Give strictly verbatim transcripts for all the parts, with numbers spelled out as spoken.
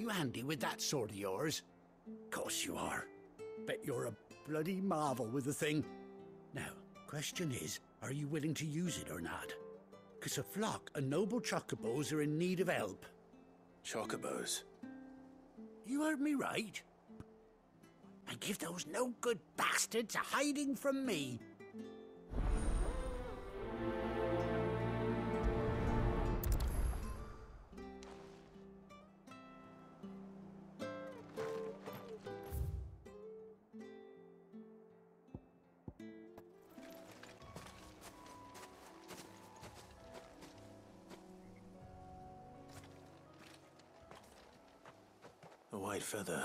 you handy with that sword of yours? Course you are. Bet you're a bloody marvel with the thing. Now, question is, are you willing to use it or not? Because a flock of noble chocobos are in need of help. Chocobos? You heard me right. And give those no-good bastards a hiding from me. White feather.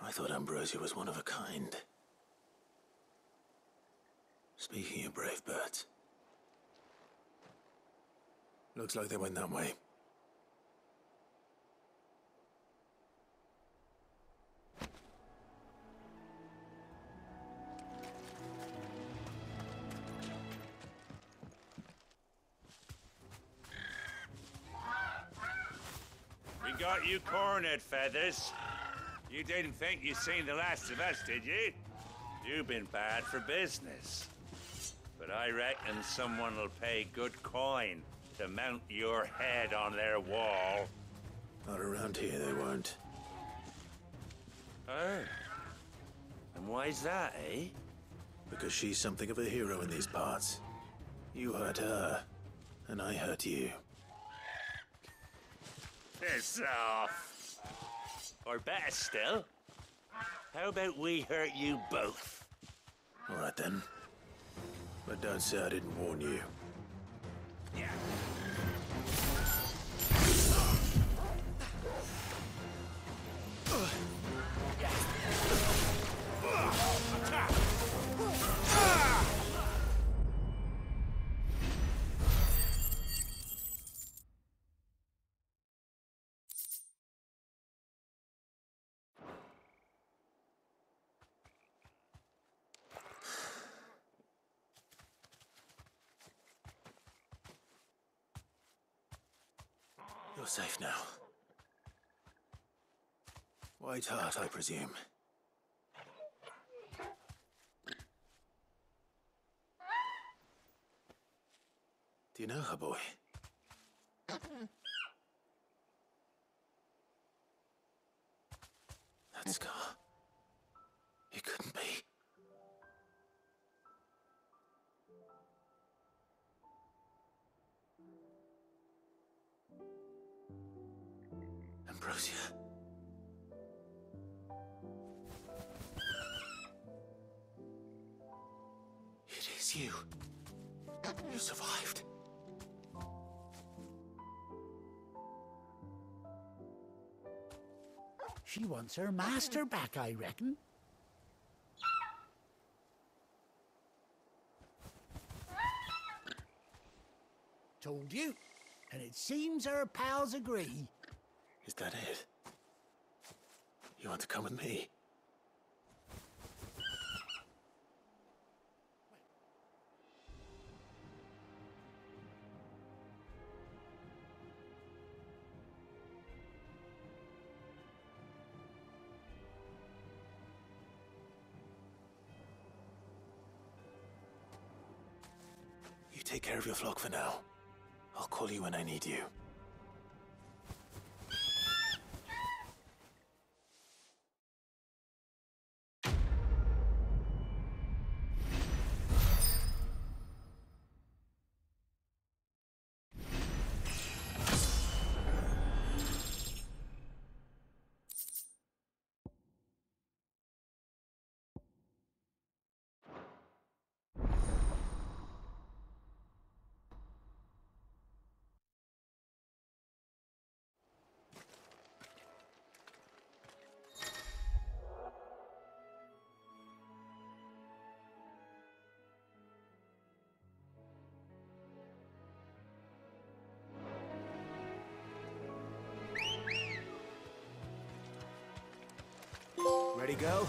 I thought Ambrosia was one of a kind. Speaking of brave birds, looks like they went that way. Got you cornered, Feathers. You didn't think you'd seen the last of us, did you? You've been bad for business. But I reckon someone will pay good coin to mount your head on their wall. Not around here, they won't. Oh. And why's that, eh? Because she's something of a hero in these parts. You hurt her, and I hurt you. Piss off! Or better still, how about we hurt you both? Alright then. But don't say I didn't warn you. Yeah. You're safe now. Whiteheart, I presume. Do you know her, boy? That scar. It couldn't be. Rosia. It is you. You survived. She wants her master back, I reckon. Told you. And it seems her pals agree. Is that it? You want to come with me? You take care of your flock for now. I'll call you when I need you. Ready, go?